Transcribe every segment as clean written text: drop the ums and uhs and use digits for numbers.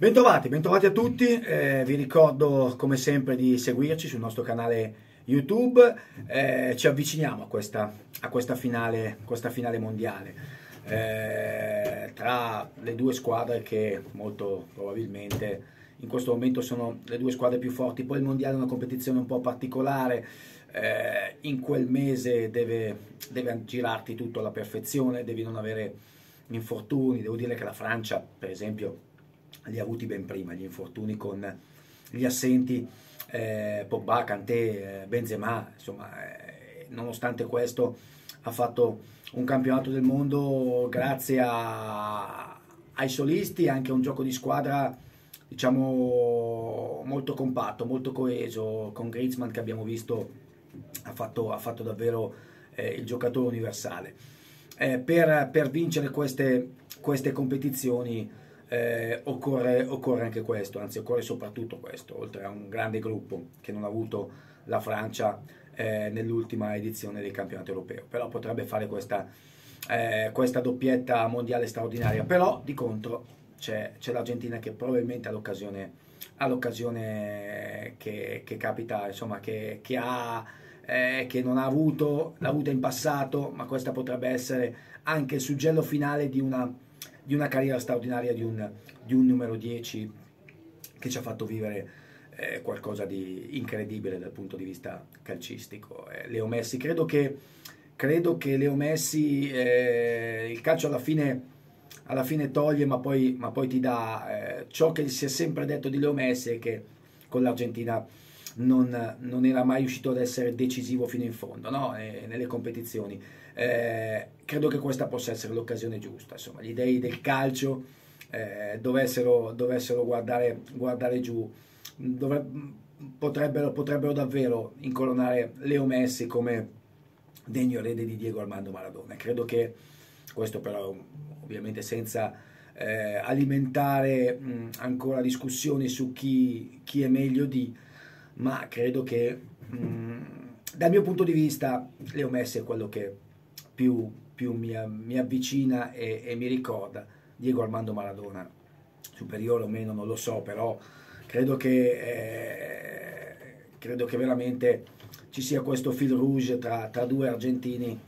Bentrovati a tutti, vi ricordo come sempre di seguirci sul nostro canale YouTube, ci avviciniamo a questa finale mondiale, tra le due squadre che molto probabilmente in questo momento sono le due squadre più forti. Poi il mondiale è una competizione un po' particolare, in quel mese deve girarti tutto alla perfezione, devi non avere infortuni. Devo dire che la Francia per esempio li ha avuti ben prima gli infortuni, con gli assenti Pogba, Kanté, Benzema, insomma, nonostante questo ha fatto un campionato del mondo grazie ai solisti, anche a un gioco di squadra diciamo molto compatto, molto coeso, con Griezmann che abbiamo visto ha fatto davvero il giocatore universale. Per vincere queste competizioni occorre anche questo, anzi occorre soprattutto questo, oltre a un grande gruppo che non ha avuto la Francia nell'ultima edizione del campionato europeo. Però potrebbe fare questa doppietta mondiale straordinaria. Però di contro c'è l'Argentina che probabilmente all'occasione che capita, insomma, che non ha avuto, l'ha avuta in passato, ma questa potrebbe essere anche il suggello finale di una carriera straordinaria di un numero 10 che ci ha fatto vivere qualcosa di incredibile dal punto di vista calcistico. Leo Messi, credo che Leo Messi, il calcio alla fine toglie, ma poi ti dà ciò che si è sempre detto di Leo Messi, è che con l'Argentina non era mai riuscito ad essere decisivo fino in fondo, no? Nelle competizioni. Credo che questa possa essere l'occasione giusta, insomma, gli dei del calcio dovessero guardare giù, potrebbero davvero incoronare Leo Messi come degno erede di Diego Armando Maradona. Credo che questo però, ovviamente senza alimentare ancora discussioni su chi è meglio di, ma credo che dal mio punto di vista Leo Messi è quello che più mi avvicina e mi ricorda Diego Armando Maradona. Superiore o meno non lo so, però credo che veramente ci sia questo fil rouge tra due argentini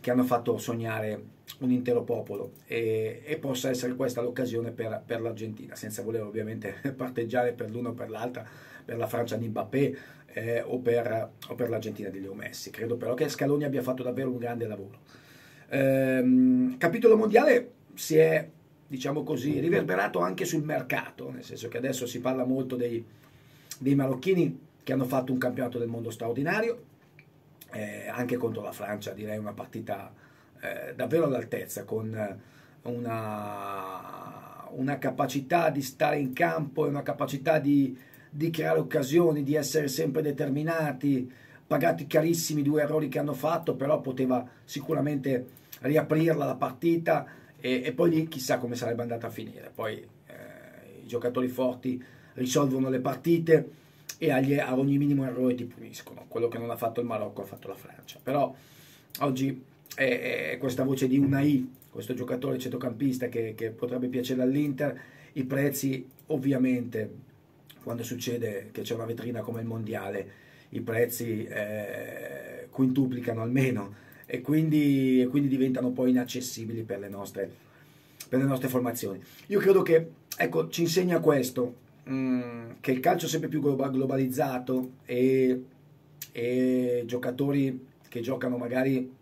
che hanno fatto sognare un intero popolo, e possa essere questa l'occasione per l'Argentina, senza voler ovviamente parteggiare per l'uno o per l'altra, per la Francia di Mbappé o per l'Argentina di Leo Messi. Credo però che Scaloni abbia fatto davvero un grande lavoro. Capitolo mondiale si è, diciamo così, riverberato anche sul mercato, nel senso che adesso si parla molto dei marocchini che hanno fatto un campionato del mondo straordinario, anche contro la Francia, direi una partita davvero all'altezza, con una capacità di stare in campo e una capacità di creare occasioni, di essere sempre determinati, pagati carissimi due errori che hanno fatto, però poteva sicuramente riaprirla la partita, e poi lì chissà come sarebbe andata a finire. Poi i giocatori forti risolvono le partite e ad ogni minimo errore ti puniscono, quello che non ha fatto il Marocco ha fatto la Francia. Però oggi questa voce di Unai, questo giocatore centrocampista che potrebbe piacere all'Inter, i prezzi ovviamente, quando succede che c'è una vetrina come il mondiale, i prezzi quintuplicano almeno, e quindi diventano poi inaccessibili per le nostre formazioni. Io credo che, ecco, ci insegna questo, che il calcio è sempre più globalizzato, e giocatori che giocano magari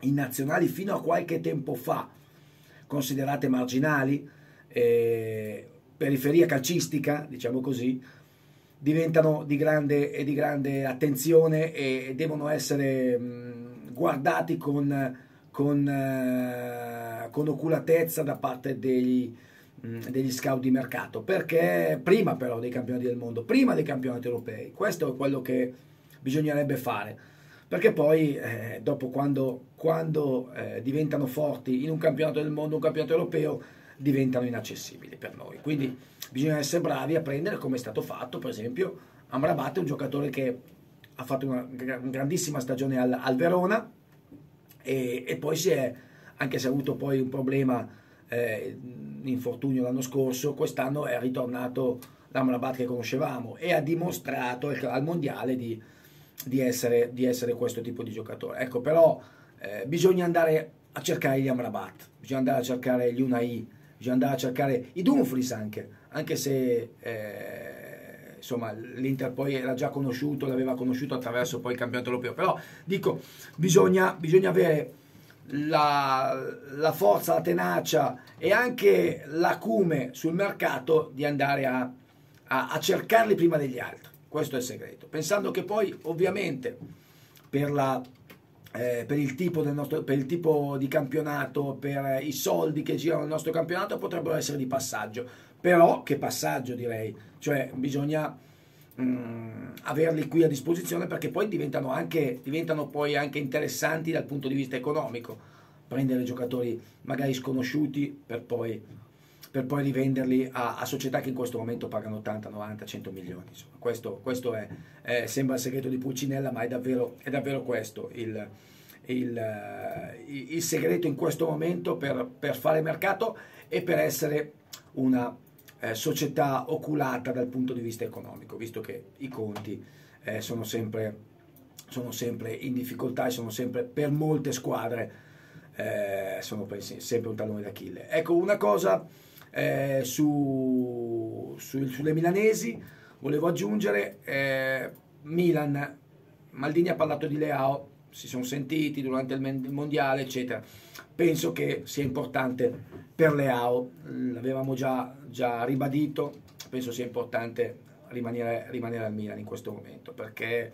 in nazionali fino a qualche tempo fa considerate marginali, periferia calcistica, diciamo così, diventano di grande attenzione, e devono essere guardati con oculatezza da parte degli scout di mercato, perché prima però dei campionati del mondo, prima dei campionati europei, questo è quello che bisognerebbe fare. Perché poi dopo, quando diventano forti in un campionato del mondo, un campionato europeo, diventano inaccessibili per noi. Quindi bisogna essere bravi a prendere, come è stato fatto per esempio Amrabat, un giocatore che ha fatto una grandissima stagione al Verona, e poi si è, anche se ha avuto poi un problema l'infortunio l'anno scorso, quest'anno è ritornato l'Amrabat che conoscevamo e ha dimostrato al mondiale di essere questo tipo di giocatore. Ecco, però bisogna andare a cercare gli Amrabat, bisogna andare a cercare gli Unai, bisogna andare a cercare i Dumfries anche se insomma l'Inter poi era già conosciuto, l'aveva conosciuto attraverso poi il campionato europeo, però dico, bisogna avere la forza, la tenacia e anche l'acume sul mercato di andare a cercarli prima degli altri. Questo è il segreto, pensando che poi ovviamente per il tipo di campionato, per i soldi che girano nel nostro campionato, potrebbero essere di passaggio. Però che passaggio, direi, cioè bisogna averli qui a disposizione, perché poi diventano poi anche interessanti dal punto di vista economico, prendere giocatori magari sconosciuti per poi rivenderli a società che in questo momento pagano 80, 90, 100 milioni. Insomma, questo sembra il segreto di Pulcinella, ma è davvero questo il segreto in questo momento per fare mercato e per essere una società oculata dal punto di vista economico, visto che i conti sono sempre in difficoltà e sono sempre, per molte squadre, sono sempre un tallone d'Achille. Ecco, una cosa... sulle milanesi volevo aggiungere, Milan, Maldini ha parlato di Leao, si sono sentiti durante il mondiale eccetera, penso che sia importante per Leao, l'avevamo già ribadito, penso sia importante rimanere al Milan in questo momento, perché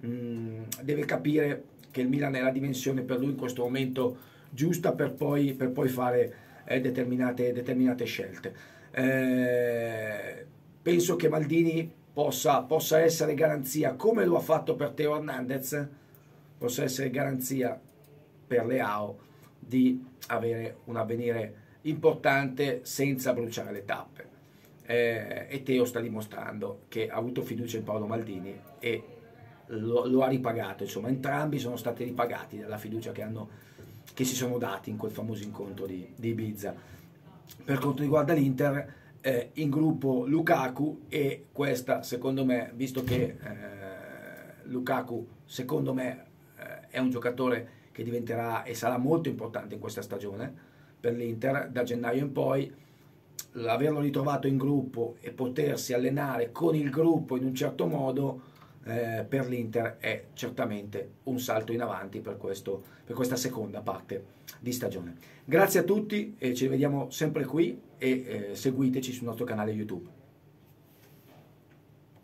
deve capire che il Milan è la dimensione per lui in questo momento giusta per poi fare determinate scelte. Penso che Maldini possa essere garanzia, come lo ha fatto per Teo Hernandez, possa essere garanzia per Leao di avere un avvenire importante senza bruciare le tappe, e Teo sta dimostrando che ha avuto fiducia in Paolo Maldini e lo ha ripagato, insomma entrambi sono stati ripagati dalla fiducia che si sono dati in quel famoso incontro di Ibiza. Per quanto riguarda l'Inter, in gruppo Lukaku, e questa secondo me, visto che Lukaku secondo me è un giocatore che diventerà e sarà molto importante in questa stagione per l'Inter, da gennaio in poi, l'averlo ritrovato in gruppo e potersi allenare con il gruppo in un certo modo, per l'Inter è certamente un salto in avanti per questa seconda parte di stagione. Grazie a tutti e ci rivediamo sempre qui e seguiteci sul nostro canale YouTube.